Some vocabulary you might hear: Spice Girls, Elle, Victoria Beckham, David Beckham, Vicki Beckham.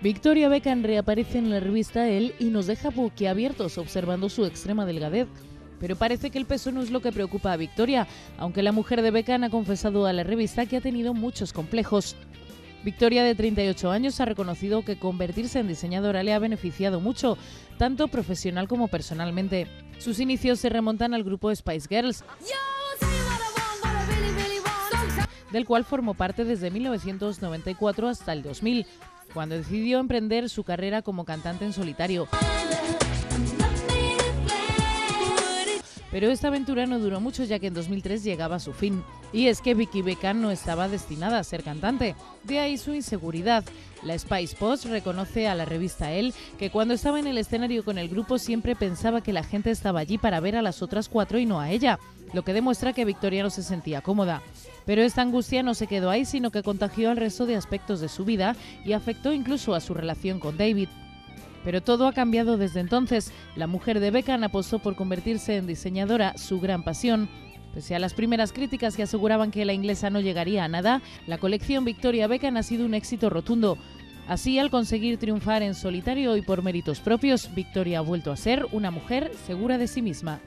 Victoria Beckham reaparece en la revista Elle y nos deja boquiabiertos observando su extrema delgadez. Pero parece que el peso no es lo que preocupa a Victoria, aunque la mujer de Beckham ha confesado a la revista que ha tenido muchos complejos. Victoria, de 38 años, ha reconocido que convertirse en diseñadora le ha beneficiado mucho, tanto profesional como personalmente. Sus inicios se remontan al grupo Spice Girls, del cual formó parte desde 1994 hasta el 2000, cuando decidió emprender su carrera como cantante en solitario. Pero esta aventura no duró mucho, ya que en 2003 llegaba a su fin. Y es que Vicki Beckham no estaba destinada a ser cantante, de ahí su inseguridad. La Spice Post reconoce a la revista Elle que cuando estaba en el escenario con el grupo siempre pensaba que la gente estaba allí para ver a las otras cuatro y no a ella, lo que demuestra que Victoria no se sentía cómoda. Pero esta angustia no se quedó ahí, sino que contagió al resto de aspectos de su vida y afectó incluso a su relación con David. Pero todo ha cambiado desde entonces. La mujer de Beckham apostó por convertirse en diseñadora, su gran pasión. Pese a las primeras críticas que aseguraban que la inglesa no llegaría a nada, la colección Victoria Beckham ha sido un éxito rotundo. Así, al conseguir triunfar en solitario y por méritos propios, Victoria ha vuelto a ser una mujer segura de sí misma.